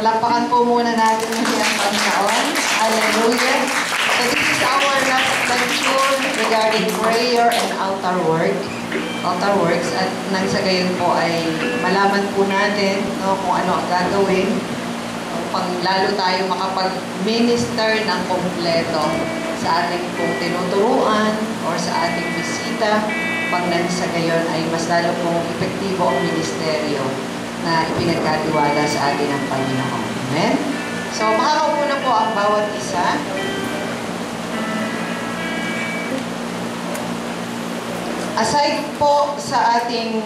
Palakpakan po muna natin ang Panginoon. Hallelujah. So this is our last section regarding prayer and altar work. Altar works. At nang sa gayon po ay malaman po natin no, kung ano ang gagawin pang lalo tayo makapag-minister ng kompleto sa ating pong tinuturuan or sa ating bisita pag nang sa gayon ay mas lalo pong epektibo ang ministeryo na ipinagkatiwala sa atin ng Panginoon. Amen? So, makakaupo na po ang bawat isa. Aside po sa ating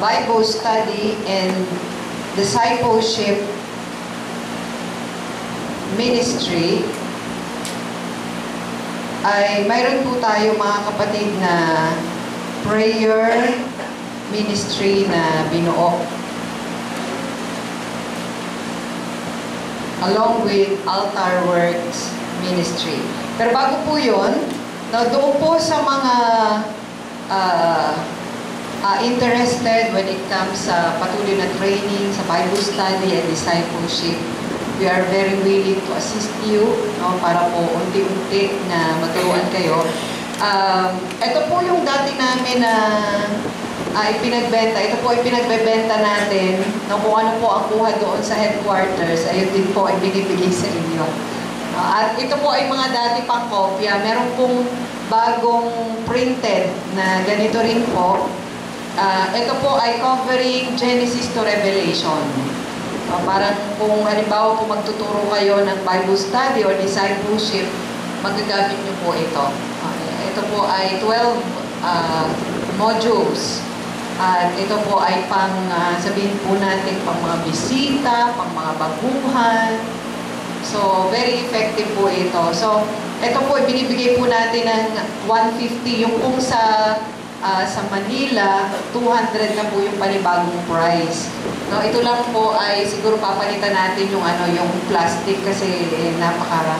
Bible study and discipleship ministry, ay mayroon po tayo mga kapatid na prayer ministry na binuo along with altar works ministry. Pero bago po yun, na doon po sa mga interested when it comes sa patuloy na training, sa Bible study and discipleship, we are very willing to assist you no, para po unti-unti na maturuan kayo. Ito po yung dati namin na ipinagbenta. Ito po ay pinagbebenta natin no, kung ano po ang kuha doon sa headquarters. Ayun din po ay binibigay sa inyo. At ito po ay mga dati pang kopya. Meron pong bagong printed na ganito rin po. Ito po ay covering Genesis to Revelation. So, parang kung halimbawa po magtuturo kayo ng Bible study or discipleship, magagamit nyo po ito. Ito po ay 12 modules. At ito po ay pang, sabihin po natin, pang mga bisita, pang mga baguhan. So, very effective po ito. So, ito po, binibigay po natin ng 150. Yung kung sa Manila, 200 na po yung panibagong price. No, ito lang po ay siguro papalitan natin yung, yung plastic kasi napakara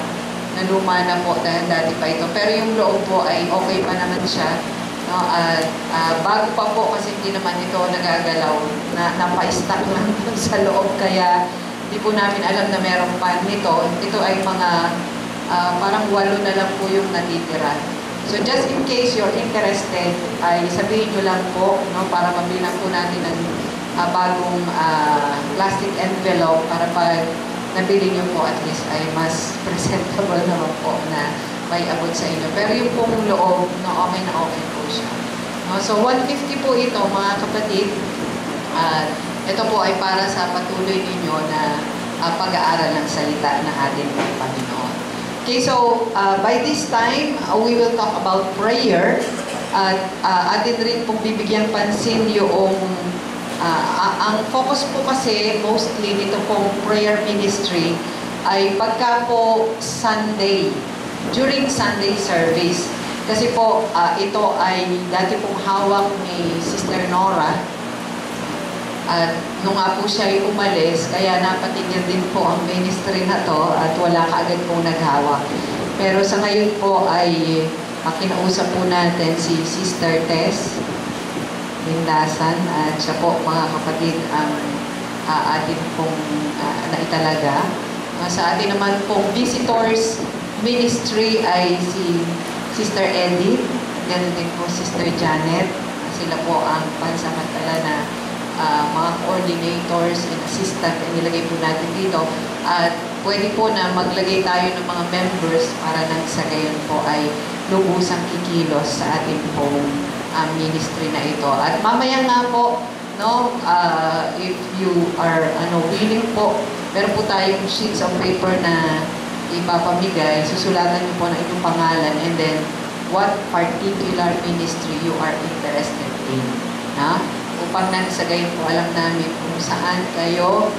naluma na po dahil dati pa ito. Pero yung loob po ay okay pa naman siya. No, bago pa po kasi hindi naman ito nagagalaw, napa-stack lang sa loob kaya hindi po namin alam na meron pa nito. Ito ay mga parang 8 na lang po yung natitira. So just in case you're interested, ay sabihin nyo lang po no, para mabilang po natin ng bagong plastic envelope para pag nabili nyo po at least ay mas presentable naman po na may abot sa inyo. Pero yung pong loob, no, okay na okay po siya. No, so 150 po ito mga kapatid. Ito po ay para sa patuloy ninyo na pag-aaral ng salita ng ating Panginoon. Okay, so by this time, we will talk about prayer. At atin rin pong bibigyan pansin yung ang focus po kasi mostly dito pong prayer ministry ay pagka po Sunday. During Sunday service, kasi po ito ay dati pong hawak ni Sister Nora at nung nga po siya ay umalis, kaya napatigil din po ang ministry na to at wala kaagad pong naghawak. Pero sa ngayon po ay kinausap po natin si Sister Tess Lindasan at siya po mga kapatid ang atin pong naitalaga. Sa atin naman pong visitors ministry ay si Sister Ellie, ganoon din po Sister Janet. Sila po ang pansamantala na mga coordinators and assistant na nilagay po natin dito. At pwede po na maglagay tayo ng mga members para nang sa gayon po ay lubusang kikilos sa ating pong ministry na ito. At mamaya nga po, no, if you are willing po, meron po tayong sheets of paper na ipapamigay, susulatan niyo po ng inyong pangalan and then what particular ministry you are interested in. Na? Upang nagsagayin po alam namin kung saan kayo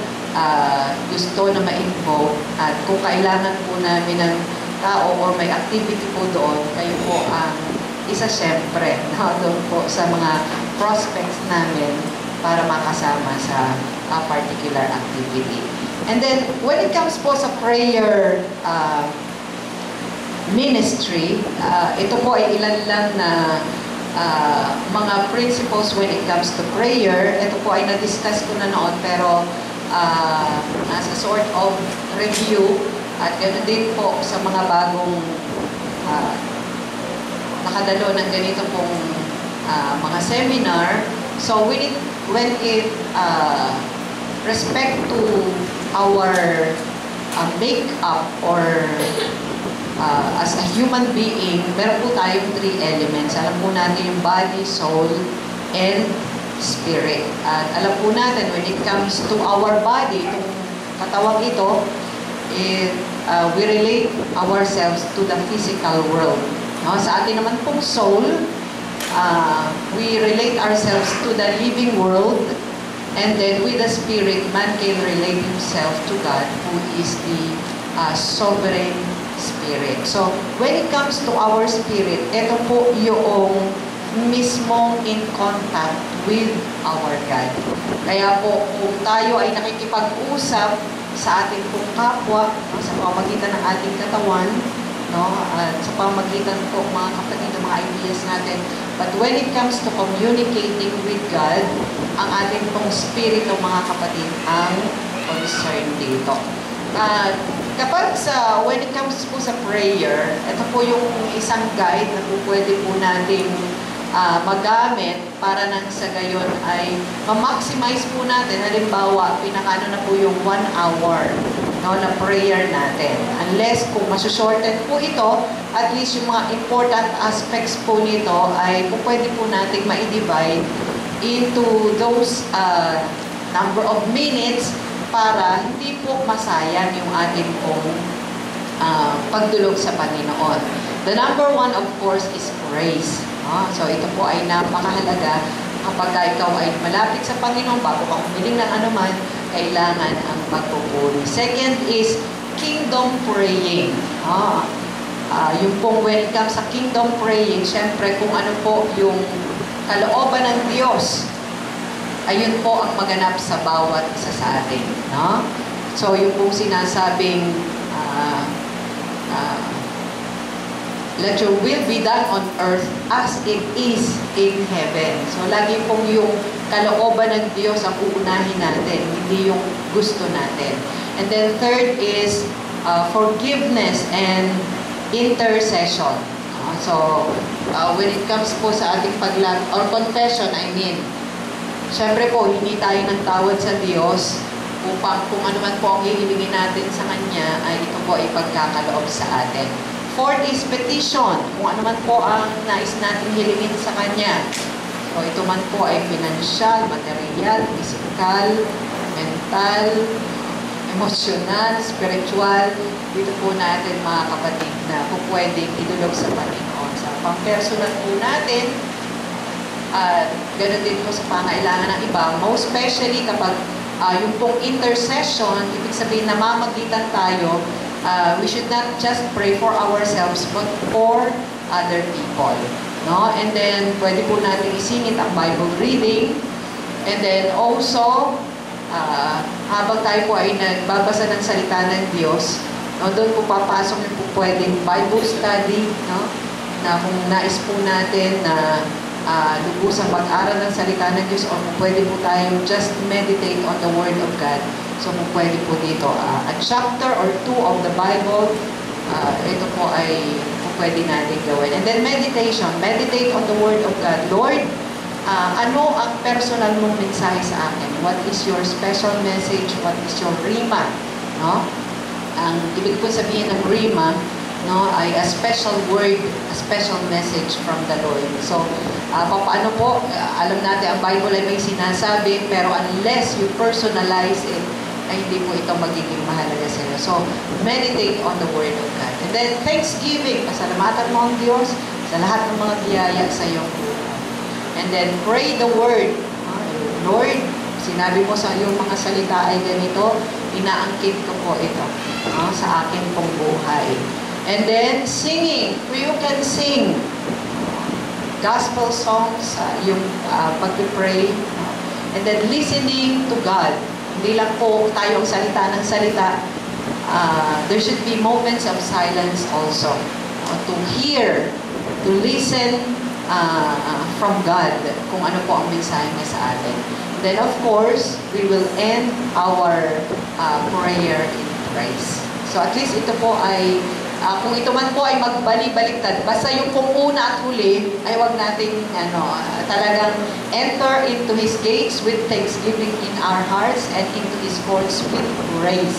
gusto na ma-invoke at kung kailangan po namin ng tao o may activity po doon, kayo po ang isa siyempre na doon po sa mga prospects namin para makasama sa particular activity. And then, when it comes po sa prayer ministry, ito po ay ilan lang na mga principles when it comes to prayer. Ito po ay na-discuss ko na noon, pero as a sort of review at ganoon din po sa mga bagong nakadalo ng ganito pong mga seminar. So when it respect to our makeup or as a human being, meron po tayong 3 elements. Alam po natin yung body, soul, and spirit. At alam po natin, when it comes to our body, itong katawang ito, we relate ourselves to the physical world. No? Sa atin naman pong soul, we relate ourselves to the living world. And then with the spirit, man can relate himself to God, who is the sovereign Spirit. So, when it comes to our spirit, ito po yung mismong in contact with our God. Kaya po, kung tayo ay nakikipag-usap sa ating pong kapwa, sa pamagitan ng ating katawan, no, at sa pamagitan po, mga kapatid, ng mga ideas natin. But when it comes to communicating with God, ang ating pong spirit ng mga kapatid ang concerned dito. At kapag sa, when it comes po sa prayer, ito po yung isang guide na po pwede po natin magamit para nang sa gayon ay ma-maximize po natin. Halimbawa, pinakano na po yung 1 hour no, na prayer natin. Unless kung masushorten po ito, at least yung mga important aspects po nito ay po pwede po natin ma-divide into those number of minutes para hindi po masayang yung ating pong pagdulog sa Panginoon. The number 1, of course, is praise. So ito po ay napakahalaga. Kapag ikaw ay malapit sa Panginoon, bago ka humiling ng anuman, kailangan ang pagpupuri. Second is kingdom praying. Yung pong welcome sa kingdom praying, syempre kung ano po yung kalooban ng Diyos, ayun po ang maganap sa bawat isa sa atin. No? So, yung pong sinasabing, let your will be done on earth as it is in heaven. So, lagi pong yung kalooban ng Diyos ang uunahin natin, hindi yung gusto natin. And then, third is forgiveness and intercession. So, when it comes po sa ating paglalang, or confession, I mean, siyempre po, hindi tayo nagtawad sa Diyos upang kung ano man po ang hihilingin natin sa Kanya ay ito po ay pagkakaloob sa atin. Fourth is petition. Kung ano man po ang nais natin hilingin sa Kanya. So, ito man po ay financial, material, physical, mental, emotional, spiritual. Dito po natin mga kapatid na po pwedeng idulog sa Panginoon. Sa pang-personal po natin, at ganoon din po sa pangailangan ng iba, most especially kapag yung pong intercession, ibig sabihin na namamagitan tayo, we should not just pray for ourselves but for other people. No? And then, pwede po natin isingit ang Bible reading. And then also, habang tayo po ay nagbabasa ng salita ng Diyos, no, doon po papasok yung po pwedeng Bible study, no? Na kung nais po natin na lubusang pag-aral ng salita ng Diyos o pwede po tayong just meditate on the Word of God. So, pwede po dito a chapter or 2 of the Bible, ito po ay pwede natin gawin. And then meditation, meditate on the Word of God. Lord, ano ang personal mong mensahe sa akin? What is your special message? What is your rima? No? Ang ibig po sabihin ng rima, no, ay a special word, a special message from the Lord. So, paano po, alam natin ang Bible ay may sinasabi, pero unless you personalize it, ay hindi po ito magiging mahalaga sa inyo. So, meditate on the Word of God. And then, thanksgiving, pasalamatan mo ang Diyos sa lahat ng mga biyaya sa iyong buhay. And then, pray the Word. Lord, sinabi mo sa iyong mga salita ay ganito, inaangkin ko po ito sa akin pong buhay. And then, singing. You can sing gospel songs, yung pag-pray. And then, listening to God. Hindi lang po tayong salita ng salita. There should be moments of silence also. To hear, to listen from God kung ano po ang mensahe niya sa atin. Then, of course, we will end our prayer in praise. So, at least ito po ay, kung ito man po ay magbalik-baliktad, basta yung pumuna at huli, ay huwag nating, ano, talagang enter into His gates with thanksgiving in our hearts and into His courts with praise.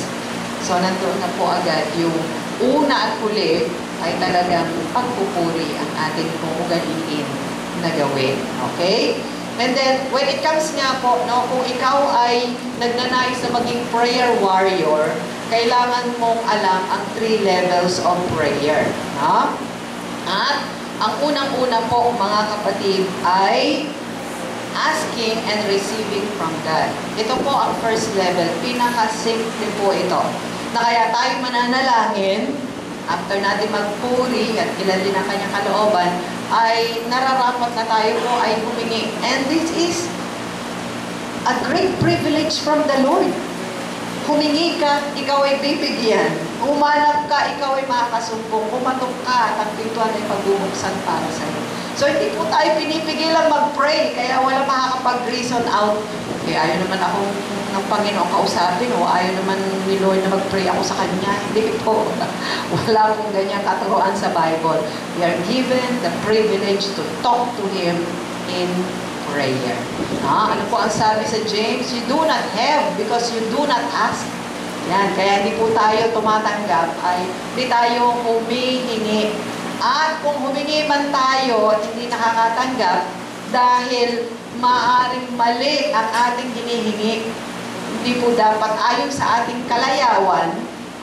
So, nandoon na po agad yung una at huli ay talagang pagpupuri ang ating pumugaliin na gawin. Okay? And then, when it comes nga po, no, kung ikaw ay nagnanais na maging prayer warrior, kailangan mong alam ang 3 levels of prayer. No? At ang unang-una po, mga kapatid, ay asking and receiving from God. Ito po ang first level. Pinaka-simple po ito. Na kaya tayo mananalangin, after natin magpuri at ilalin ang kanyang kalooban, ay nararapat na tayo po ay humingi. And this is a great privilege from the Lord. Humingi ka, ikaw ay bibigyan. Umanap ka, ikaw ay makakasumpong. Umatok ka, at ang pintuan ay pagbubuksan para sa'yo. So, hindi po tayo pinipigilan mag-pray, kaya wala makakapag-reason out. Okay, ayaw naman ako ng Panginoon kausapin, o ayaw naman ni Lord na mag-pray ako sa Kanya. Hindi po. Wala akong ganyang katuruan sa Bible. We are given the privilege to talk to Him in prayer. Ano po ang sabi sa James? You do not have because you do not ask. Yan. Kaya hindi po tayo tumatanggap ay hindi tayo humihingi. At kung humingi man tayo at hindi nakakatanggap dahil maaaring mali ang ating hinihingi, hindi po dapat ayon sa ating kalayawan,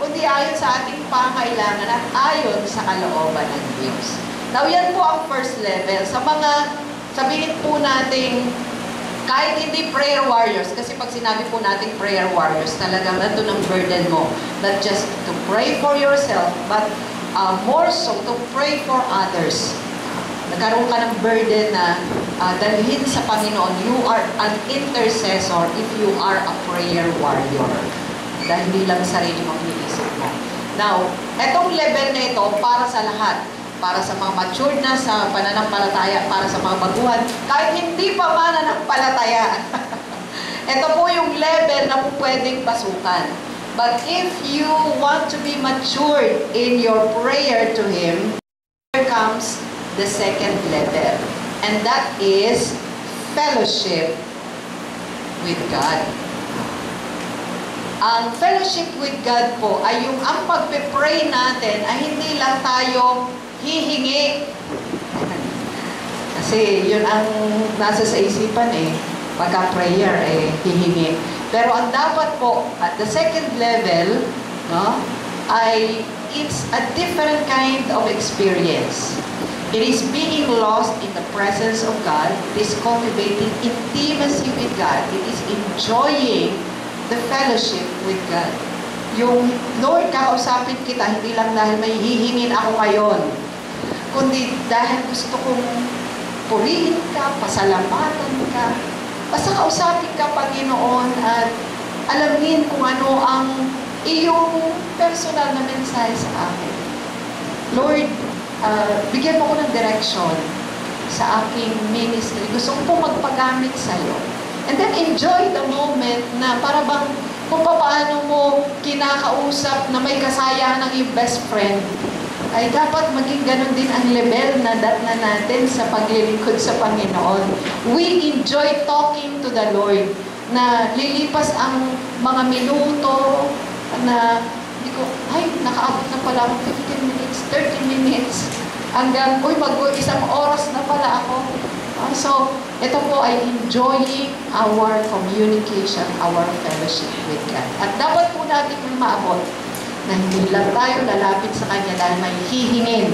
kundi ayon sa ating pangailangan at ayon sa kalooban ng Diyos. Now, yan po ang first level. Sa mga sabihin po natin, kahit hindi prayer warriors, kasi pag sinabi po natin prayer warriors, talagang nandun ang burden mo. Not just to pray for yourself, but more so to pray for others. Nagkaroon ka ng burden na dalhin sa Panginoon. You are an intercessor if you are a prayer warrior. Dahil hindi lang sarili mong iniisip mo. Now, etong level na ito para sa lahat. Para sa mga matured na sa pananampalataya, para sa mga baguhan, kahit hindi pa mananampalataya. Ito po yung level na po pwedeng pasukan. But if you want to be matured in your prayer to Him, here comes the second level. And that is fellowship with God. Ang fellowship with God po ay yung ang pagpe-pray natin ay hindi lang tayo hihingi. Kasi yun ang nasa sa isipan eh. Pagka-prayer eh, hihingi. Pero ang dapat po, at the second level, no, ay it's a different kind of experience. It is being lost in the presence of God. It is cultivating intimacy with God. It is enjoying the fellowship with God. Yung, Lord, kausapin kita, hindi lang dahil may hihingin ako ngayon, kundi dahil gusto kong purihin ka, pasalamatan ka, basta kausapin ka, Panginoon, at alamin kung ano ang iyong personal na mensahe sa akin. Lord, bigyan mo ko ng direction sa aking ministry. Gusto ko magpagamit sa'yo. And then enjoy the moment na para bang kung paano mo kinakausap na may kasayahan ng iyong best friend, ay dapat maging ganun din ang level na datna natin sa paglilingkod sa Panginoon. We enjoy talking to the Lord, na lilipas ang mga minuto na, hindi ko, ay, nakaabot na pala ako 15 minutes, 30 minutes, hanggang, uy, mag-isang oras na pala ako. So, ito po ay enjoying our communication, our fellowship with God. At dapat po natin yung maabot na hindi lang tayo lalapit sa Kanya dahil may hihingin.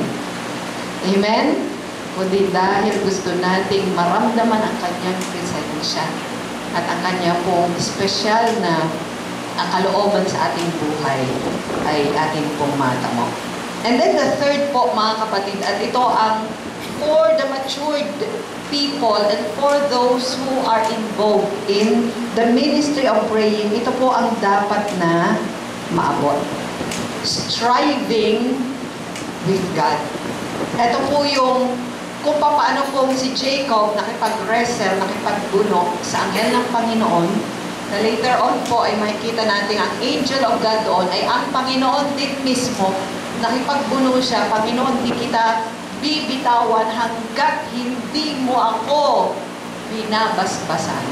Amen? Kundi dahil gusto nating maramdaman ang Kanyang presensya at ang Kanya pong special na ang kalooban sa ating buhay ay ating pong matamo. And then the third po, mga kapatid, at ito ang for the matured people and for those who are involved in the ministry of praying, ito po ang dapat na maabot. Striving with God. Ito po yung kung paano pong si Jacob nakipag-wrestle, nakipagbunok sa anghel ng Panginoon, na later on po ay makikita natin ang angel of God doon ay ang Panginoon din mismo, nakipagbuno siya, Panginoon, di kita bibitawan hanggat hindi mo ako binabasbasan.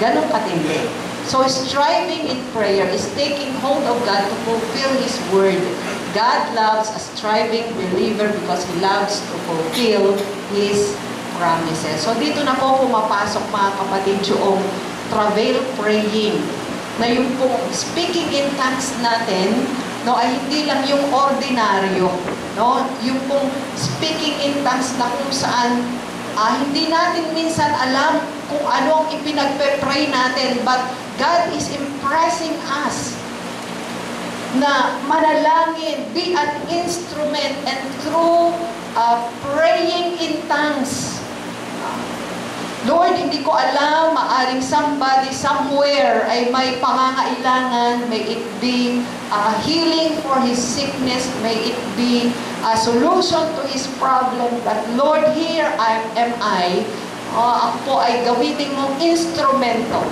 Ganon katindi. So striving in prayer is taking hold of God to fulfill His word. God loves a striving believer because He loves to fulfill His promises. So dito na po pumapasok mga kapatid yung travail praying. Na yung pong speaking in tongues natin, no, ay hindi lang yung ordinaryo. No? Yung pong speaking in tongues na kung saan hindi natin minsan alam kung ano ang ipinagpe-pray natin. But God is impressing us na manalangin, be an instrument, and through praying in tongues. Lord, hindi ko alam, maaring somebody somewhere ay may pangangailangan, may it be healing for his sickness, may it be a solution to his problem, but Lord, here am I. Ako po ay gamitin mong instrumento.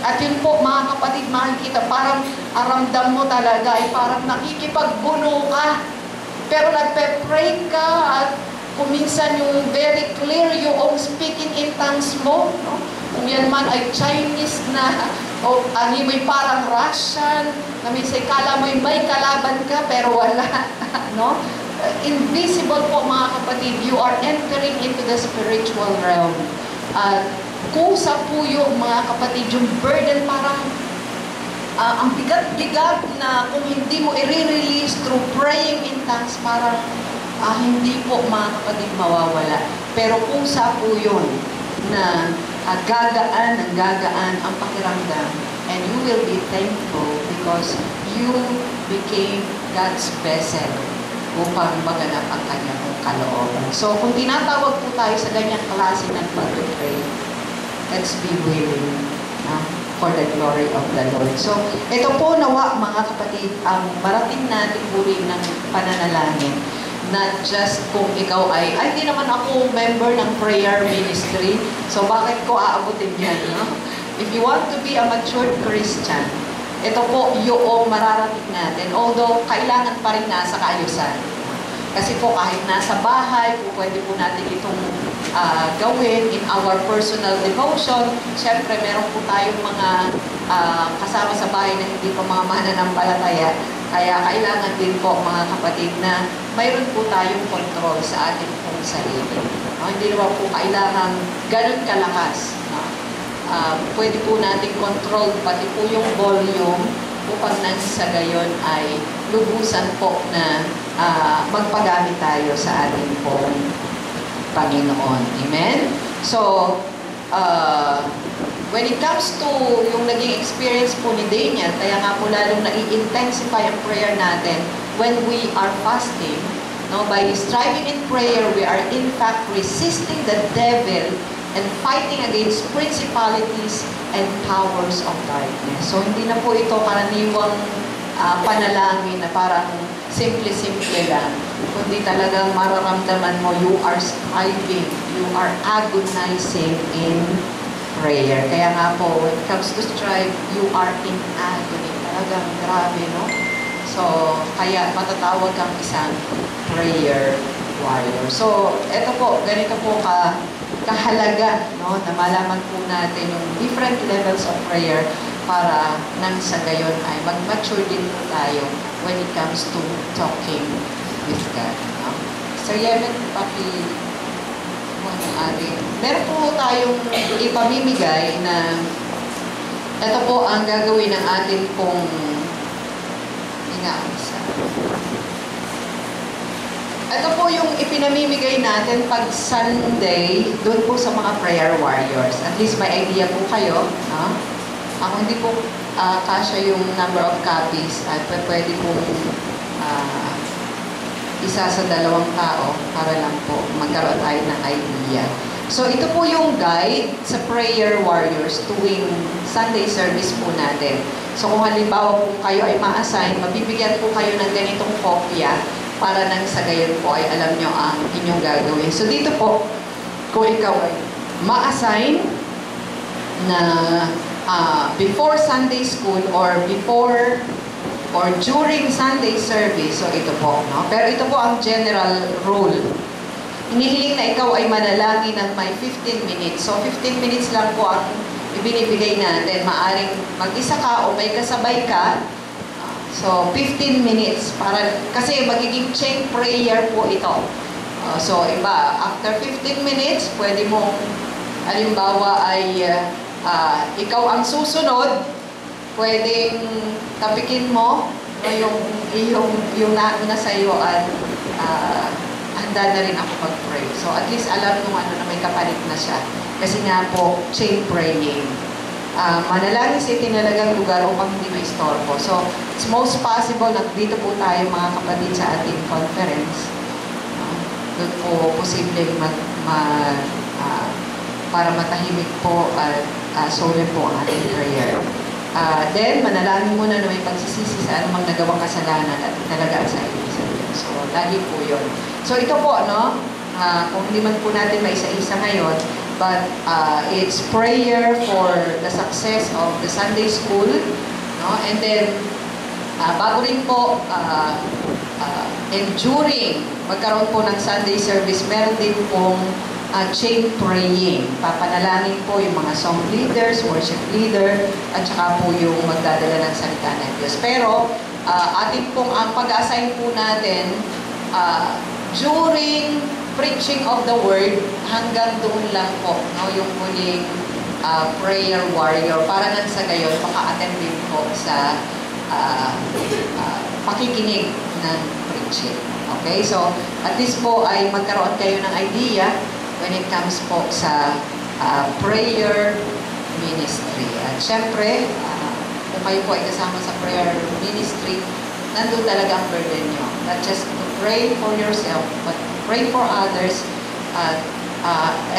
At yun po, mga kapatid, makikita, parang aramdam mo talaga, ay parang nakikipagbuno ka. Pero nagpe-pray ka at kuminsan yung very clear yung speaking in tongues mo. No? Kung yan man ay Chinese na, o may parang Russian, na minsan kala mo may kalaban ka, pero wala. No? Invisible po, mga kapatid, you are entering into the spiritual realm. Kusa po yung mga kapatid, yung burden parang ang bigat-bigat na kung hindi mo i-release through praying in tongues, parang hindi po mga kapatid mawawala. Pero kusa po yun na gagaan ang pakiramdam, and you will be thankful because you became God's vessel upang maganap ang kanyang kalooban. So kung tinatawag po tayo sa ganyang klase ng pag-pray, let's be willing for the glory of the Lord. So, ito po nawa, mga kapatid, ang marating natin uri ng pananalangin. Not just kung ikaw ay di naman ako member ng prayer ministry, so bakit ko aabutin yan, no? If you want to be a matured Christian, ito po yung mararating natin. Although, kailangan pa rin nasa kaayusan. Kasi po, kahit nasa bahay, po pwede po natin itong gawin in our personal devotion. Siyempre, meron po tayong mga kasama sa bahay na hindi po mga mananampalataya. Kaya kailangan din po, mga kapatid, na mayroon po tayong control sa ating pong sarili. Hindi naman po kailangan ganun kalakas. Pwede po natin control pati po yung volume upang sa gayon ay lubusan po na magpagamit tayo sa ating pong Panginoon. Amen? So, when it comes to yung naging experience po ni Daniel, kaya nga po lalong nai-intensify ang prayer natin when we are fasting. No? By striving in prayer, we are in fact resisting the devil and fighting against principalities and powers of darkness. So, hindi na po ito karaniwang panalangin na parang simple-simple lang, kundi talagang mararamdaman mo, you are striving, you are agonizing in prayer. Kaya nga po, when it comes to strive, you are in agony. Talagang grabe, no? So, kaya matatawag kang isang prayer warrior. So, eto po, ganito po kahalaga, no? Na malaman po natin yung different levels of prayer para nang sa gayon ay mag-mature din po tayo when it comes to talking with God. No? So, Yemen, meron po tayong ipamimigay na ito po ang gagawin ng atin pong inaansa. Ito po yung ipinamimigay natin pag Sunday doon po sa mga prayer warriors. At least may idea po kayo, no? Ako hindi po kasya yung number of copies at pwede pong isa sa dalawang tao para lang po magkaroon tayo ng idea. So ito po yung guide sa prayer warriors tuwing Sunday service po natin. So kung halimbawa po kayo ay ma-assign, mabibigyan po kayo ng ganitong kopya para nang sa gayon po ay alam nyo ang inyong gagawin. So dito po, kung ikaw ay ma-assign na before Sunday school or before or during Sunday service, so ito po, no? Pero ito po ang general rule. Hinihiling na ikaw ay manalangin ng may 15 minutes. So 15 minutes lang po ang ibinibigay natin. Maaring mag-isa ka o may kasabay ka. So 15 minutes para kasi magiging chain prayer po ito. So iba, after 15 minutes, pwede mong halimbawa ay ikaw ang susunod, pwedeng tapikin mo yung nauna sa iyo at handa na rin ako mag-pray. So at least alam kung ano na may kapalit na siya. Kasi nga po, chain praying. Manalangin sa itinalagang lugar upang hindi maistorbo. So it's most possible na dito po tayo mga kapatid sa ating conference. Doon po posible para matahimik po at solid po ang ating prayer. Then, manalangin muna na may pagsisisi sa anumang nagawang kasalanan at talaga sa ibig sa Diyos. So, lagi po yun. So, ito po, no? Kung hindi man po natin maisa-isa ngayon, but it's prayer for the success of the Sunday school, no? And then, bago rin po, and during magkaroon po ng Sunday service, meron din pong chain praying. Papanalangin po yung mga song leaders, worship leader, at saka po yung magdadala ng salita ng Diyos. Pero, atin pong ang pag-assign po natin during preaching of the word, hanggang doon lang po, no? Yung huling prayer warrior. Para nang sa gayon, maka-attend din po sa pakikinig ng preaching. Okay? So, at least po ay magkaroon kayo ng idea when it comes po sa prayer ministry. At syempre, kung kayo po ay kasama sa prayer ministry, nandun talaga ang burden nyo. Not just to pray for yourself, but pray for others. At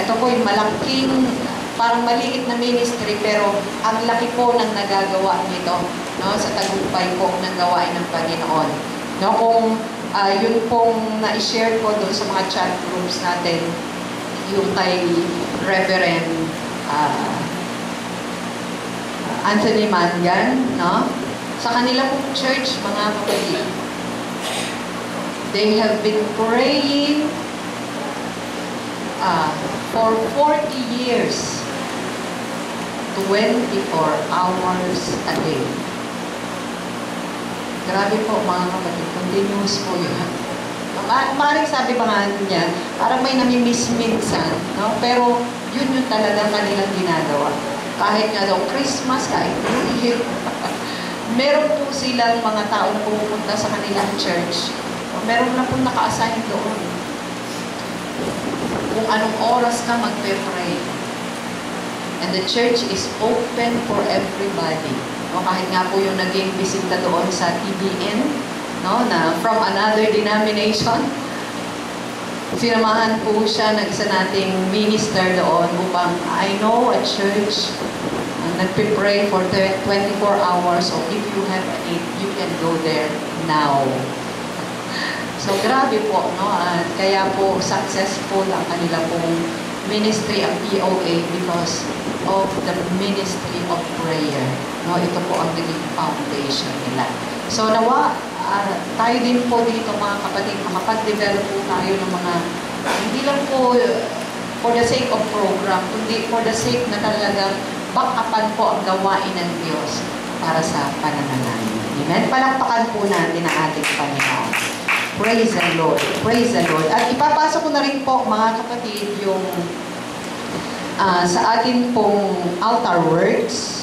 ito po yung malaking, parang maliit na ministry, pero ang laki po ng nagagawa nito, no? Sa tagumpay po ng gawain ng Panginoon. No? Kung yun pong na-share ko doon sa mga chat groups natin, yung kay Reverend Anthony Mangan, no? Sa kanila pong church, mga kapatid, they have been praying for 40 years, 24 hours a day. Grabe po mga kapatid, continuous po yun. Maaaring sabi pa nga niya, parang may nami-miss minsan, no? Pero yun yung talaga kanilang ginagawa. Kahit nga daw Christmas, kahit New Year, meron po silang mga tao na pumunta sa kanilang church. Meron na po naka-assign doon. Kung anong oras ka magpe-pray. And the church is open for everybody. No? Kahit nga po yung naging bisita doon sa TBN, no, na from another denomination. Firmahan po siya ng isa nating minister doon upang I know a church nagpe-pray for 24 hours, so if you have a need, you can go there now. So grabe po, no? At kaya po successful ang kanila pong ministry ang POA because of the ministry of prayer. No, ito po ang naging foundation nila. So nawa tayo din po dito mga kapatid, makapag-develop po tayo ng mga, hindi lang po for the sake of program, kundi for the sake na talagang back-upan po ang gawain ng Diyos para sa pananalangin. Amen? Palakpakan po natin ang ating Panginoon. Praise the Lord. Praise the Lord. At ipapasok ko na rin po mga kapatid yung sa atin pong altar words.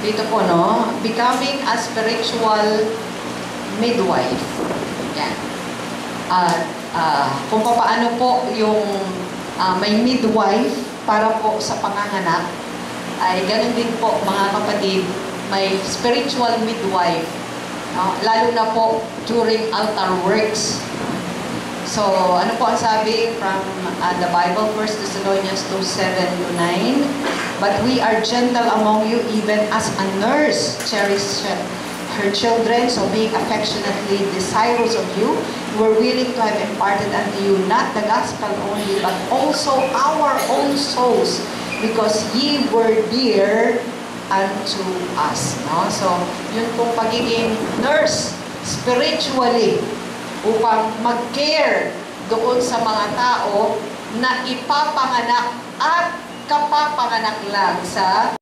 Dito po, no? Becoming a spiritual midwife. Yan. At kung paano po yung may midwife para po sa panganganak, ay ganun din po mga kapatid, may spiritual midwife. No? Lalo na po during altar works. So, ano po ang sabi from the Bible, First Thessalonians 2:7-9? But we are gentle among you, even as a nurse cherishes her children, so being affectionately desirous of you, you were willing to have imparted unto you not the gospel only, but also our own souls, because ye were dear unto us. No? So, yun pong pagiging nurse spiritually upang mag-care doon sa mga tao na ipapanganak at kapapanganak lang sa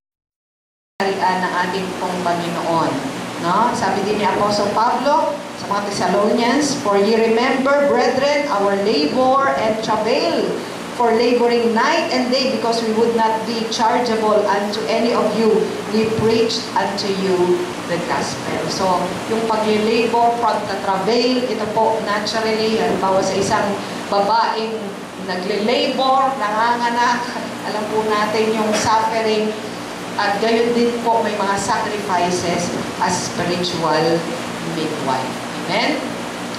kaharian ng ating pong Panginoon. No? Sabi din ni Apostol Pablo sa mga Thessalonians, "For ye remember, brethren, our labor and travail, for laboring night and day, because we would not be chargeable unto any of you. We preached unto you the gospel." So, yung pag-labor, pag-travail, ito po, naturally, halimbawa sa isang babaeng nagle-labor, nanganganak, alam po natin yung suffering, at gayon din po may mga sacrifices as spiritual midwife. Amen?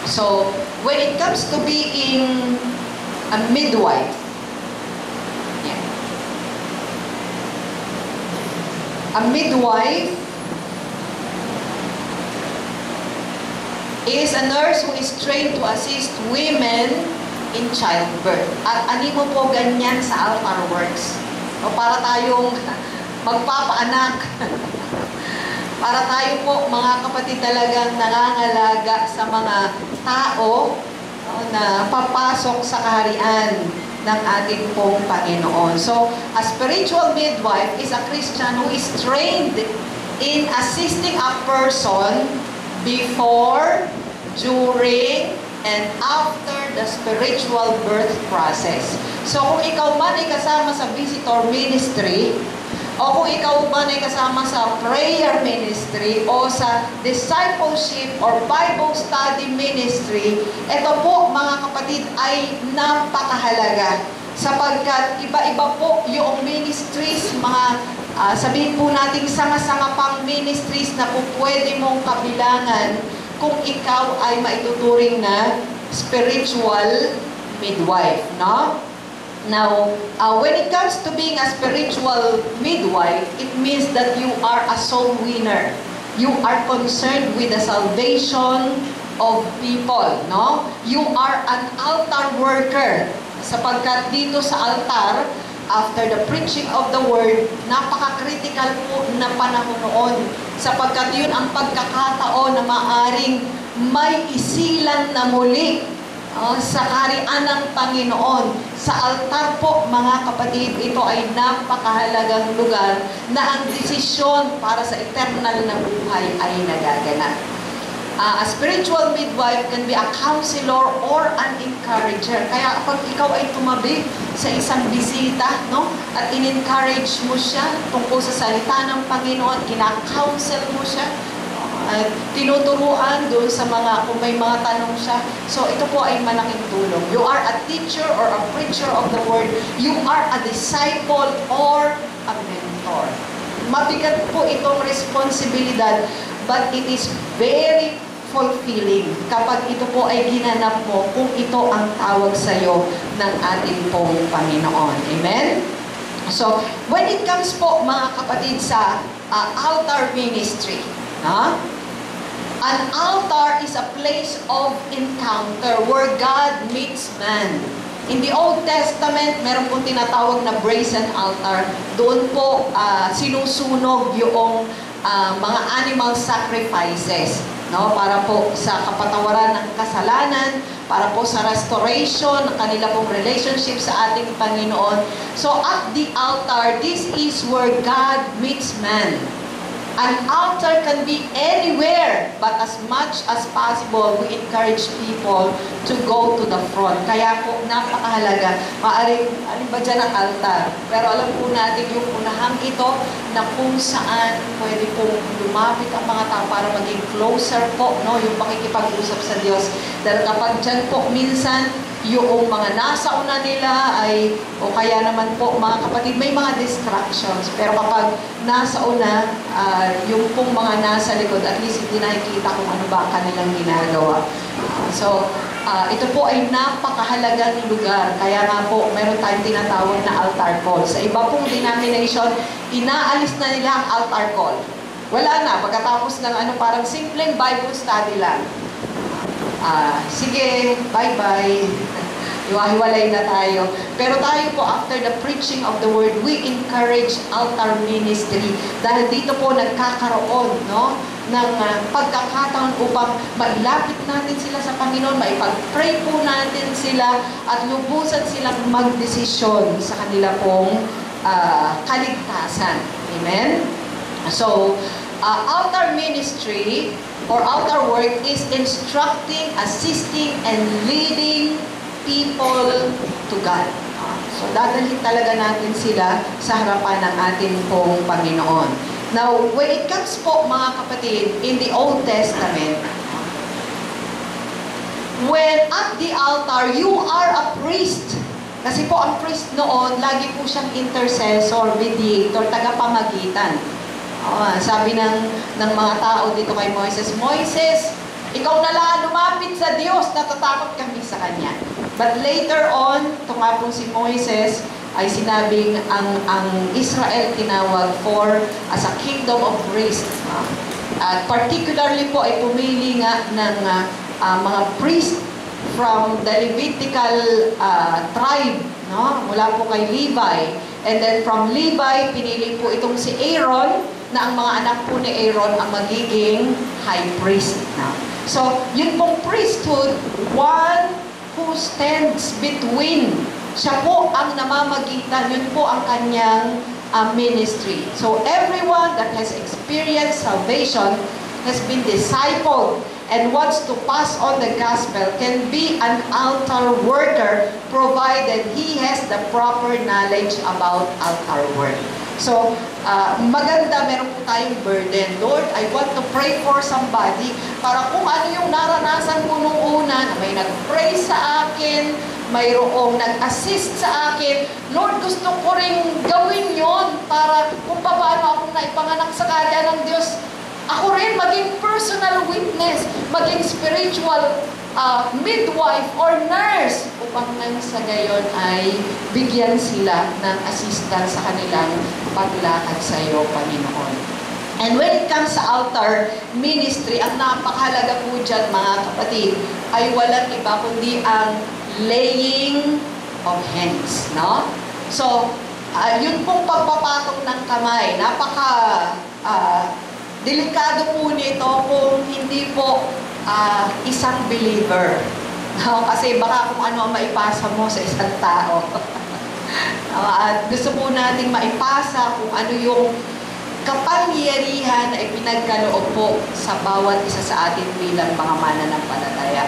So, when it comes to being a midwife, a midwife is a nurse who is trained to assist women in childbirth. At ani mo po ganyan sa Altar Works. O para tayong magpapaanak. Para tayo po mga kapatid talagang nangangalaga sa mga tao na papasok sa kaharian ng ating pong Panginoon. So, a spiritual midwife is a Christian who is trained in assisting a person before, during, and after the spiritual birth process. So, kung ikaw man ay kasama sa visitor ministry, o kung ikaw man ay kasama sa prayer ministry, o sa discipleship or Bible study ministry, ito po mga kapatid ay napakahalaga. Sapagkat iba-iba po yung ministries, mga sabihin po natin sanga-sanga pang ministries na po pwede mong kabilangan kung ikaw ay maituturing na spiritual midwife, no? Now, when it comes to being a spiritual midwife, it means that you are a soul winner. You are concerned with the salvation of people, no? You are an altar worker. Sapagkat dito sa altar, after the preaching of the word, napaka-critical po na panahon noon. Sapagkat yun ang pagkakataon na maaring may isilan na muli sa kaharian ng Panginoon. Sa altar po, mga kapatid, ito ay napakahalagang lugar na ang desisyon para sa eternal na buhay ay nagaganap. A spiritual midwife can be a counselor or an encourager. Kaya pag ikaw ay tumabi sa isang bisita, no, at in-encourage mo siya tungkol sa salita ng Panginoon, kina-counsel mo siya, at tinuturuan doon sa mga, kung may mga tanong siya. So ito po ay malaking tulong. You are a teacher or a preacher of the word. You are a disciple or a mentor. Mabigat po itong responsibilidad, but it is very fulfilling kapag ito po ay ginanap mo kung ito ang tawag sa'yo ng ating pong Panginoon. Amen? So, when it comes po mga kapatid sa altar ministry, no? An altar is a place of encounter where God meets man. In the Old Testament, meron pong tinatawag na brazen altar. Doon po sinusunog yung mga animal sacrifices, no, para po sa kapatawaran ng kasalanan, para po sa restoration ng kanila pong relationship sa ating Panginoon. So at the altar, this is where God meets man. An altar can be anywhere, but as much as possible, we encourage people to go to the front. Kaya po, napakahalaga. Maaaring, alin ba dyan ang altar? Pero alam po natin yung unahang ito na kung saan pwede pong lumapit ang mga tao para maging closer po, no? Yung pakikipag-usap sa Diyos. Dahil kapag dyan po, minsan, yung mga nasa una nila ay, o kaya naman po mga kapatid, may mga distractions. Pero kapag nasa una, yung pong mga nasa likod, at least hindi nakikita kung ano ba kanilang ginagawa. So, ito po ay napakahalagang lugar. Kaya nga po, meron tayong tinatawag na altar call. Sa iba pong denomination, inaalis na nila ang altar call. Wala na. Pagkatapos ng ano, parang simple Bible study lang. Sige, bye-bye. Iwahiwalay na tayo. Pero tayo po, after the preaching of the word, we encourage altar ministry. Dahil dito po nagkakaroon, no, ng pagkakataon upang mailapit natin sila sa Panginoon, maipag-pray po natin sila at lubusan silang magdesisyon sa kanila pong kaligtasan. Amen? So, altar ministry or altar work is instructing, assisting, and leading people to God. So, dadalhin talaga natin sila sa harapan ng ating pong Panginoon. Now, when it comes po, mga kapatid, in the Old Testament, when at the altar, you are a priest. Kasi po, ang priest noon, lagi po siyang intercessor, mediator, tagapamagitan. Sabi ng mga tao dito kay Moses, Moises, ikaw na lang lumapit sa Diyos, natatakot kami sa Kanya. But later on, ito nga po si Moises, ay sinabing ang Israel tinawag for as a kingdom of priests. At particularly po ay pumili nga ng mga priests from the Levitical tribe, no? Mula po kay Levi. And then from Levi, pinili po itong si Aaron na ang mga anak po ni Aaron ang magiging high priest. No? So, yun pong priesthood, one who stands between. Siya po ang namamagitan, yun po ang kanyang ministry. So everyone that has experienced salvation has been discipled and wants to pass on the gospel can be an altar worker provided he has the proper knowledge about altar work. So, maganda, meron po tayong burden. Lord, I want to pray for somebody para kung ano yung naranasan ko nung una, na may nag-pray sa akin, mayroong nag-assist sa akin. Lord, gusto ko rin gawin yon para kung paano akong naipanganak sa kanya ng Diyos, ako rin maging personal witness, maging spiritual midwife or nurse upang nang sa gayon ay bigyan sila ng assistance sa kanilang paglakad sa iyo, Panginoon. And when it comes sa altar ministry, ang napakahalaga po dyan, mga kapatid, ay walang iba kundi ang laying of hands, no? So, yun pong pagpapatong ng kamay. Napaka delikado po nito kung hindi po isang believer. No? Kasi baka kung ano ang maipasa mo sa isang tao. At gusto po nating maipasa kung ano yung kapangyarihan na ipinagkaloob po sa bawat isa sa atin bilang mga mananampalataya.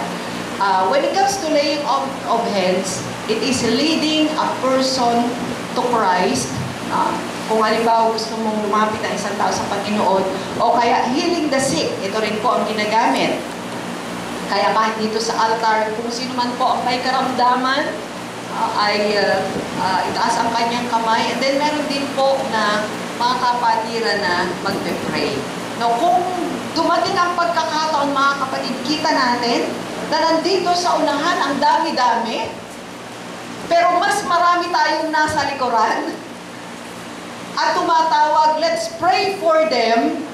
When it comes to laying of hands, it is leading a person to Christ. Kung halimbawa gusto mong lumapit ang isang tao sa Panginoon, o kaya healing the sick, ito rin po ang ginagamit. Kaya kahit dito sa altar, kung sino man po ang may karamdaman, ay itaas ang kanyang kamay. And then meron din po na mga kapatira na magpe-pray. Now, kung dumating ang pagkakataon, mga kapatid, kita natin na nandito sa unahan ang dami-dami, pero mas marami tayong nasa likuran at tumatawag, let's pray for them.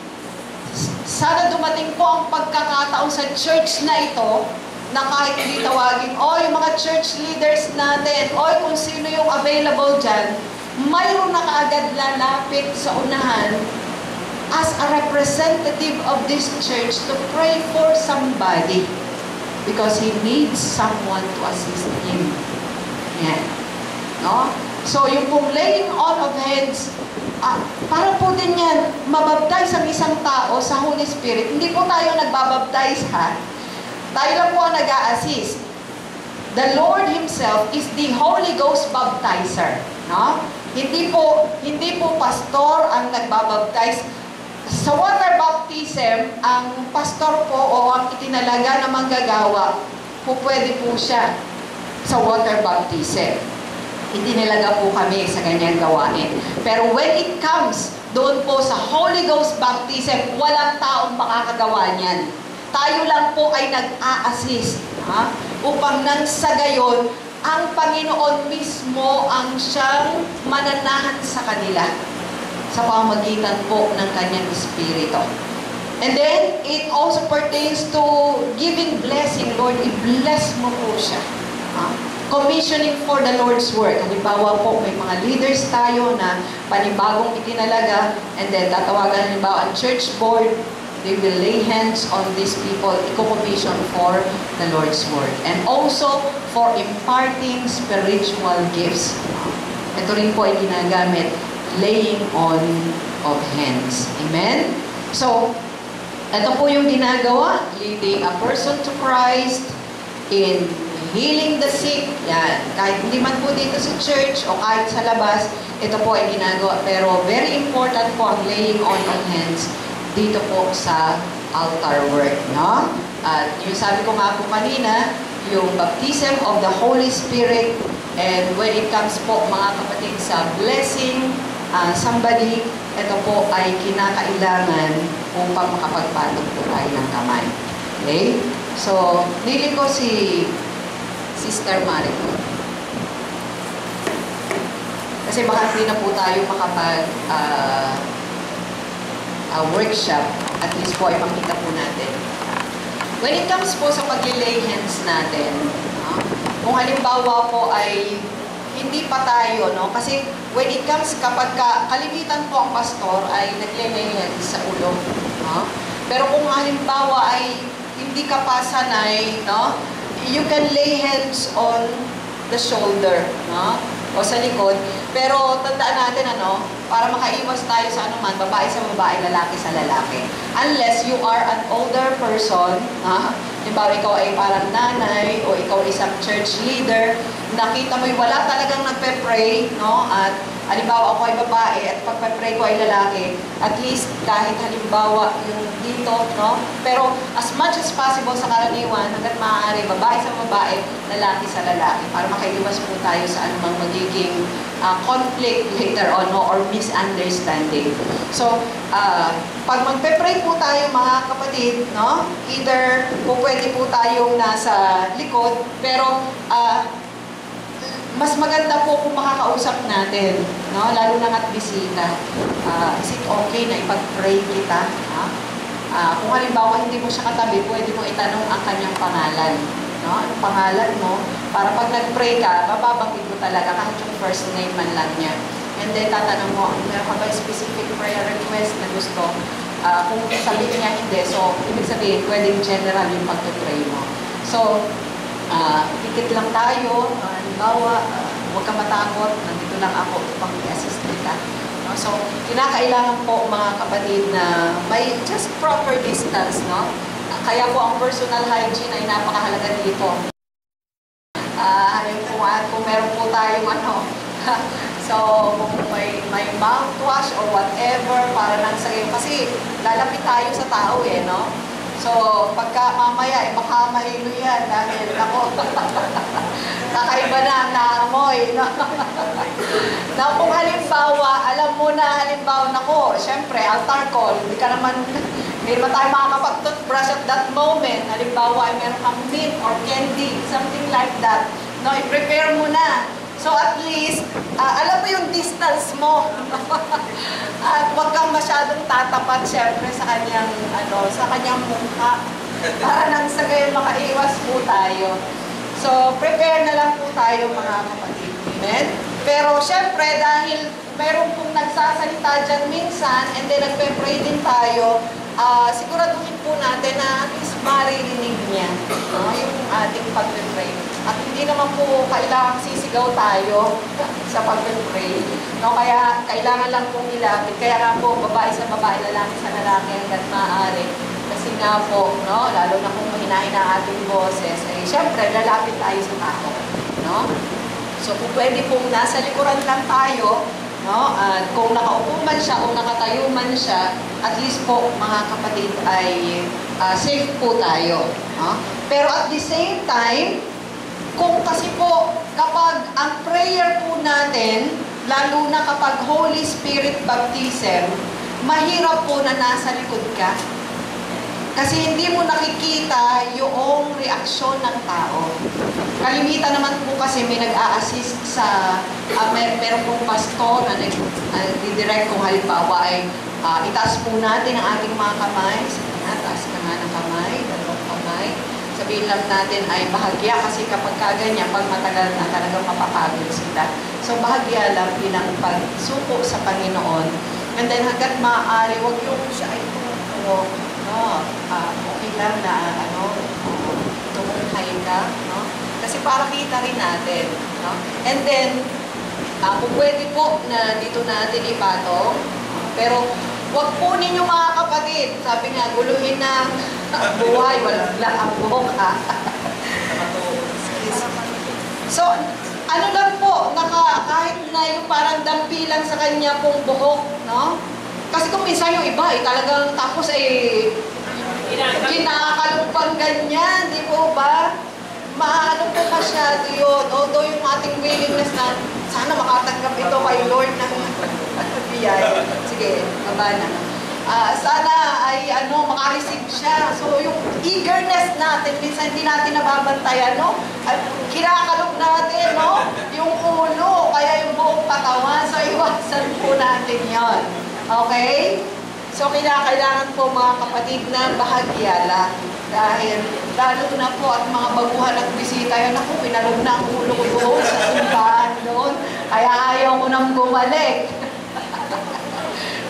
Sana dumating po ang pagkakataon sa church na ito na kahit hindi tawagin, o yung mga church leaders natin, o kung sino yung available dyan, mayroon na kaagad lalapit sa unahan as a representative of this church to pray for somebody because he needs someone to assist him. Yan. No? So, yung pong laying on of hands, para po din yan, mababtize ang isang tao sa Holy Spirit. Hindi po tayo nagbababtize, ha? Tayo lang po ang nag-a-assist. The Lord Himself is the Holy Ghost baptizer. No? Hindi po pastor ang nagbabaptize. Sa water baptism, ang pastor po o ang itinalaga na manggagawa, pupwede po siya sa water baptism. Itinalaga po kami sa ganyang gawain. Pero when it comes doon po sa Holy Ghost baptism, walang taong makakagawa niyan. Tayo lang po ay nag-a-assist upang nang sa gayon, ang Panginoon mismo ang siyang mananahan sa kanila. sa pamagitan po ng kanyang Espiritu. And then, it also pertains to giving blessing. Lord, i-bless mo po siya. Commissioning for the Lord's work. Halimbawa po, may mga leaders tayo na panibagong itinalaga, and then tatawagan halimbawa ang church board, they will lay hands on these people, i-commission for the Lord's work. And also, for imparting spiritual gifts. Ito rin po ay ginagamit, laying on of hands. Amen? So, ito po yung ginagawa, leading a person to Christ in healing the sick. Yan. Kahit hindi man po dito sa church o kahit sa labas, ito po ay ginagawa. Pero very important po ang laying on of hands dito po sa altar work. No? At yung sabi ko nga po kanina, yung baptism of the Holy Spirit. And when it comes po mga kapatid sa blessing, somebody, ito po ay kinakailangan upang makapagpatong po tayo ng kamay. Okay? So, nili ko si Sister Maribel. Kasi baka hindi na po tayo makapag-workshop. At least po ay makita po natin. When it comes po sa pag-lay hands natin, kung halimbawa po ay hindi pa tayo, no? Kasi when it comes, kapag kalimitan po ang pastor ay naglalayan sa ulo. No? Pero kung halimbawa ay hindi ka pa sanay, no? You can lay hands on the shoulder, no? O sa likod. Pero tandaan natin, ano? Para makaiwas tayo sa anuman, babae sa babae, lalaki sa lalaki. Unless you are an older person, no? Halimbawa, ikaw ay parang nanay o ikaw isang church leader, nakita mo'y wala talagang nagpe-pray, no? At halimbawa ako ay babae at pagpe-pray ko ay lalaki, at least kahit halimbawa yung dito, no? Pero as much as possible sa karaniwan, hanggat maaari, babae sa babae, lalaki sa lalaki, para makaiwas po tayo sa anumang magiging conflict later on, no? Or misunderstanding. So, pag magpe-pray po tayo mga kapatid, no? Either pupwede po tayong nasa likod, pero mas maganda po kung makakausap natin, no? Lalo na at bisita. Is it okay na ipag-pray kita? Kung halimbawa hindi mo siya katabi, pwede mo itanong ang kanyang pangalan. No? Anong pangalan mo? Para pag nag-pray ka, mababanggit mo talaga kahit yung first name man lang niya. And then tatanong mo, meron ka ba specific prayer request na gusto? Kung sabihin niya hindi, so ibig sabihin, pwedeng general yung pagtutray mo. So, dikit lang tayo, halimbawa, huwag ka matakot, nandito lang ako upang i-assist kita. So, kinakailangan po mga kapatid na may just proper distance, no? Kaya po ang personal hygiene ay napakahalaga dito. Kung meron po tayong ano, so, kung may mouthwash or whatever, para lang sa iyo. Kasi, lalapit tayo sa tao eh, no? So, pagka mamaya, baka mahilo yan dahil ako, nakaiba na ang naamoy, no? Na kung halimbawa, alam mo na halimbawa, nako, syempre, altar call, hindi ka naman, hindi naman tayo makakapag-toothbrush at that moment. Halimbawa, ay meron kang mint or candy, something like that. No, i-prepare mo na. So at least, alam mo yung distance mo. At huwag kang masyadong tatapat syempre sa kanyang, ano, sa kanyang mukha. Para nang sa gayon makaiwas po tayo. So prepare na lang po tayo mga kapatid. Amen? Pero syempre dahil meron pong nagsasalita dyan minsan and then nagpe-pray din tayo, siguraduhin po natin na at least maririnig niya, no? Yung ating pag-pray. At hindi naman po kailangang sisigaw tayo sa pag-pray. No? Kaya kailangan lang pong ilapit. Kaya nga po, babae sa babae, lalaki sa lalaki hanggat maaari. Kasi nga po, no? Lalo na kung mahinain ang ating boses, eh, syempre, lalapit tayo sa tao. No? So kung pwede pong nasa likuran lang tayo, no? At kung nakaupo man siya o nakatayo man siya, at least po mga kapatid ay safe po tayo. No? Pero at the same time, kung kasi po kapag ang prayer po natin, lalo na kapag Holy Spirit baptism, mahirap po na nasa likod ka. Kasi hindi mo nakikita yung reaksyon ng tao. Kalimitan naman po kasi may nag-a-assist sa, meron pong pastor na nag-direct kung halimbawa ay itaas po natin ang ating mga kamay. Sige na, taas ka nga ng kamay, dalawang kamay. Sabihin lang natin ay bahagya kasi kapag kaganyan, pag matagal na talagang mapapagod sila. So bahagya lang bilang pagsuko sa Panginoon. And then hanggat maaari, huwag yung siya ay tumutuo. Okay lang na tumuhay ka, no? Kasi para kita rin natin, no? And then, kung pwede po na dito natin ipatong, pero huwag po ninyo mga kapatid, sabi nga, guluhin ng buhay, wala ang buhok, ha? So, ano lang po, kahit na yung parang dampilan sa kanya pong buhok, no? Kasi kung minsan yung iba, talagang tapos kinakalumpang ganyan, di po ba? Maano po masyado yun. Although yung ating willingness na sana makatanggap ito kay Lord ng biyaya. Sige, baba na. Sana ay makareceive siya. So yung eagerness natin, minsan hindi natin nababantayan, no? At kinakalog natin, no? Yung ulo, kaya yung buong patawan. So iwasan po natin yon. Okay? So, kailangan po mga kapatid na bahagya lang. Dahil, lalo na po at mga baguhan at bisita yun, ako, pinalog na ang ulo ko doon sa simbahan doon. Kaya ayaw ko nang bumalik.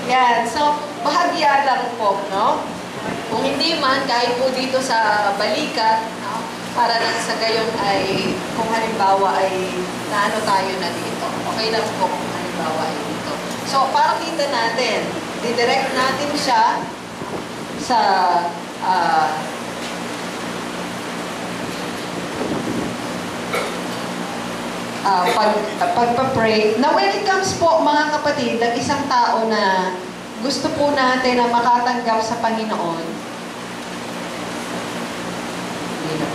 Yan. So, bahagya lang po, no? Kung hindi man, kahit po dito sa balikat, no? Para lang sa gayon ay, kung halimbawa ay, naano tayo na dito. Okay lang po kung halimbawa ay dito. So, para kita natin, didirect natin siya sa pagpa-pray. Now, when it comes po, mga kapatid, ng isang tao na gusto po natin na makatanggap sa Panginoon, hindi na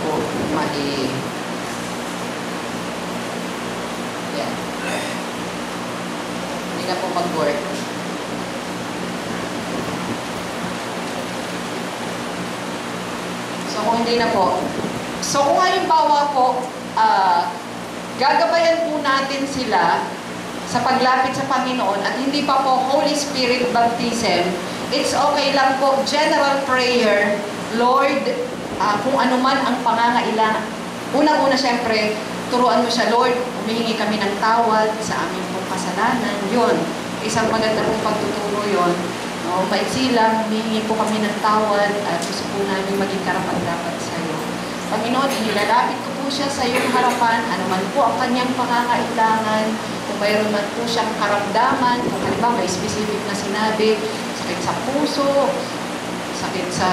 po mag-work. So, kung hindi na po. So, kung halimbawa po, gagabayan po natin sila sa paglapit sa Panginoon at hindi pa po Holy Spirit baptism, it's okay lang po, general prayer, Lord, kung ano man ang pangangailangan. Unang-una, siyempre, turuan mo siya, Lord, humihingi kami ng tawad sa aming pong kasalanan. Yun. Isang maganda pong pagtuturo yun. No, maiksi lang, humihingi po kami ng tawad at gusto po namin maging karapat-dapat sa iyo. Panginoon, inilalapit ko po siya sa iyong harapan, ano man po ang kanyang pangangailangan, kung mayroon man po siyang karamdaman, kung halimbawa may specific na sinabi, sakit sa puso, sakit sa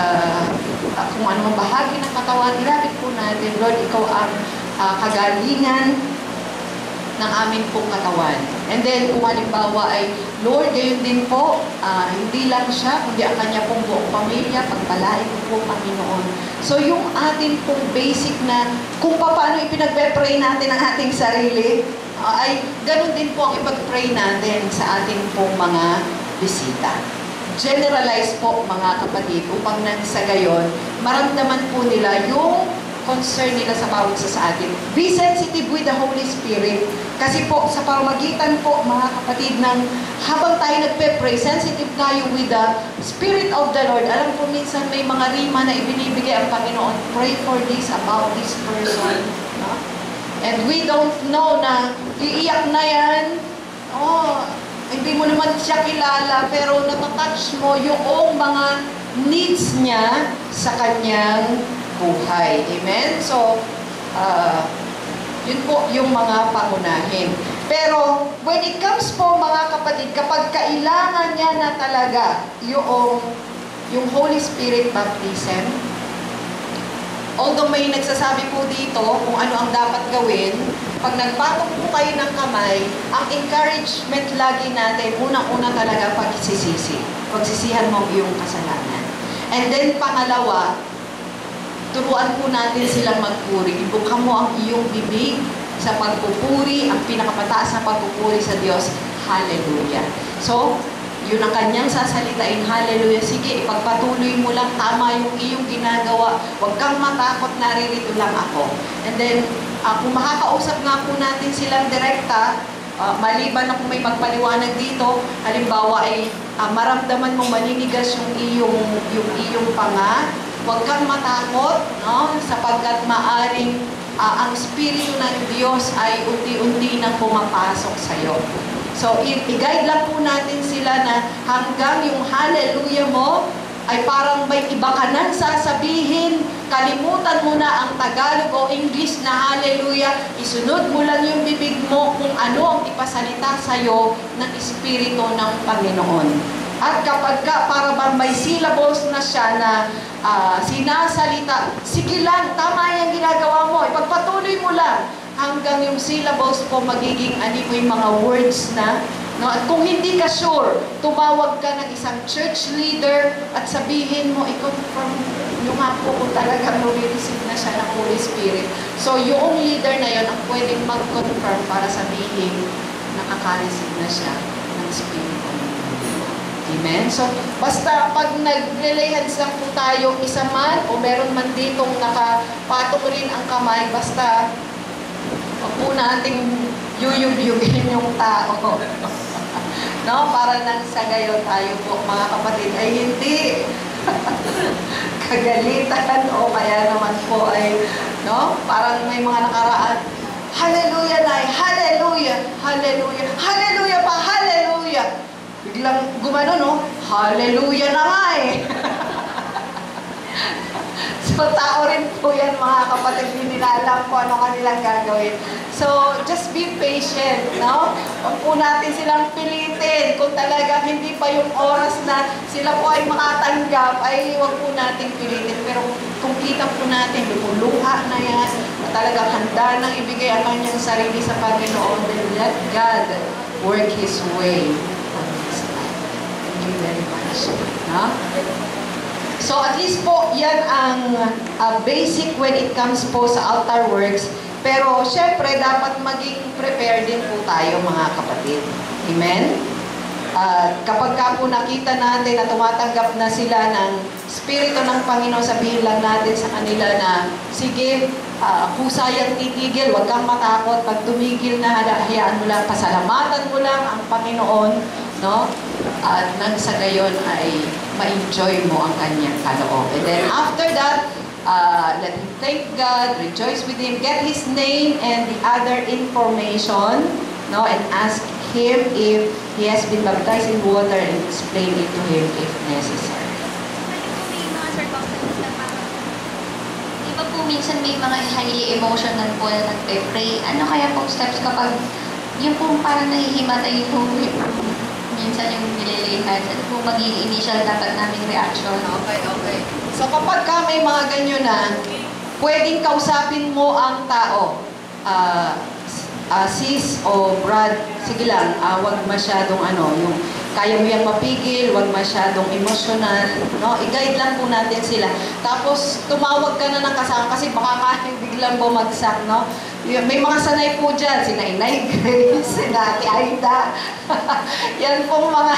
kung anong bahagi ng katawan, nilapit po natin, Lord, ikaw ang kagalingan ng aming pong katawan. And then, kung halimbawa ay, Lord, gayon din po, hindi lang siya, kundi ang kanya pong buong pamilya, pagpalain po Panginoon. So, yung atin pong basic na, kung paano ipinagpe-pray natin ang ating sarili, ay ganun din po ang ipag-pray natin sa ating pong mga bisita. Generalize po, mga kapatid, upang nang sa gayon, maramdaman po nila yung concern nila sa bawat isa sa atin. Be sensitive with the Holy Spirit. Kasi po, sa pamamagitan po, mga kapatid, ng habang tayo nagpe-pray, sensitive tayo with the Spirit of the Lord. Alam po, minsan may mga rima na ibinibigay ang Panginoon. Pray for this, about this person. No? And we don't know na iiyak na yan. Hindi mo naman siya kilala, pero natatouch mo yung mga needs niya sa kanyang buhay. Amen? So, yun po yung mga pangunahin. Pero, when it comes po, mga kapatid, kapag kailangan niya na talaga yung Holy Spirit baptism, although may nagsasabi po dito kung ano ang dapat gawin, pag nagpatong po kayo ng kamay, ang encouragement lagi natin, unang-una talaga pagsisisi. Pagsisihan mo yung kasalanan. And then, pangalawa, turuan po natin silang magpuri. Ibukha mo ang iyong bibig sa pagpupuri, ang pinakapataas na pagpupuri sa Diyos. Hallelujah. So, Yun ang kanyang sasalitain. Hallelujah. Sige, ipagpatuloy mo lang. Tama yung iyong ginagawa. Huwag kang matakot. Naririto lang ako. And then, kung makakausap nga po natin silang direkta, maliban na kung may magpaliwanag dito, halimbawa ay maramdaman mo maninigas yung iyong panga. Huwag kang matakot, no? Sapagkat maaring ang Espiritu ng Diyos ay unti-unti nang pumapasok sa iyo. So, i-guide lang po natin sila na hanggang yung hallelujah mo ay parang may iba ka nang sasabihin. Kalimutan mo na ang Tagalog o English na hallelujah. Isunod mo lang yung bibig mo kung ano ang ipasalita sa'yo ng Espiritu ng Panginoon. At kapag ka, para bang may syllables na siya na sinasalita, sige lang, tama yung ginagawa mo. Ipagpatuloy mo lang. Hanggang yung syllables po magiging yung mga words na. No? At kung hindi ka sure, tumawag ka ng isang church leader at sabihin mo, i-confirm nyo nga po kung talagang nare-receive na siya ng Holy Spirit. So yung leader na yon ang pwedeng mag-confirm para sabihin nakaka-receive na siya ng Spirit. Amen? So, basta pag nag-relay hands lang po tayo, isa man o meron man ditong nakapatok rin ang kamay, basta huwag po nating yuyubyugin yung tao. No? Para nang sa gayon tayo po, mga kapatid, ay hindi kagalitan o kaya naman po ay, no? Parang may mga nakaraan, hallelujah na, hallelujah, hallelujah, hallelujah pa, hallelujah. Biglang gumano, no? Hallelujah na nga eh. So, tao rin po yan, mga kapatid. Hindi na alam kung ano kanilang gagawin. So, just be patient, no? Huwag po natin silang pilitin. Kung talaga hindi pa yung oras na sila po ay makatanggap, ay huwag po natin pilitin. Pero kung kita po natin, lumuluha na yan, na talagang handa nang ibigay ang kanyang sarili sa Panginoon, then let God work His way. Very much. No? So at least po, yan ang basic when it comes po sa altar works. Pero syempre, dapat maging prepared din po tayo, mga kapatid. Amen? Kapag ka po nakita natin na tumatanggap na sila ng Espiritu ng Panginoon, sabihin lang natin sa kanila na, sige, kusayang titigil, huwag kang matakot. Pag tumigil na, hayaan mo lang, pasalamatan mo lang ang Panginoon. No? At nang sa gayon ay ma-enjoy mo ang kanyang kaloob. And then after that, let him thank God, rejoice with him, get his name and the other information, no? And ask him if he has been baptized in water and explain it to him if necessary. Iba po minsan may mga highly emotional po na nagpe-pray. Ano kaya po steps kapag yung po parang nahihimatay po minsan yung nililihan, at kung maging initial dapat namin reaction, okay, okay. So kapag ka may mga ganyan na, pwedeng kausapin mo ang tao, sis o brad, sige lang, wag masyadong ano, yung kaya mo yung mapigil, wag masyadong emotional, no? I-guide lang po natin sila. Tapos tumawag ka na ng kasama kasi baka biglang bumagsak, no? May mga sanay po dyan, si Nainay Grace, si Nainayda. Yan pong mga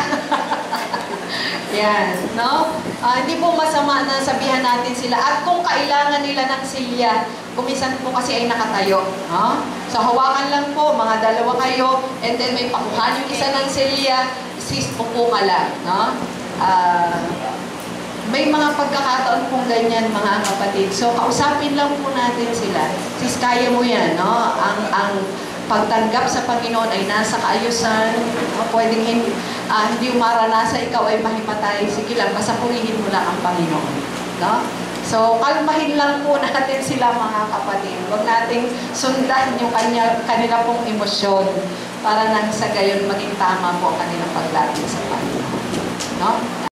yan, no? Hindi po masama na sabihan natin sila. At kung kailangan nila ng silya, kumisan po kasi ay nakatayo, no? So hawakan lang po, mga dalawa kayo, and then may pakuhan yung isa ng silya, sispo po ka lang, no? May mga pagkakataon pong ganyan, mga kapatid. So, kausapin lang po natin sila. Sis, kaya mo yan, no? Ang pagtanggap sa Panginoon ay nasa kaayusan. Pwedeng hindi umaranasan, ikaw ay mahimatay. Sige lang, basta purihin mo lang ang Panginoon. No? So, kalmahin lang po natin sila, mga kapatid. Huwag nating sundan yung kanila pong emosyon para nang sa gayon maging tama po ang kanilang paglating sa Panginoon. No?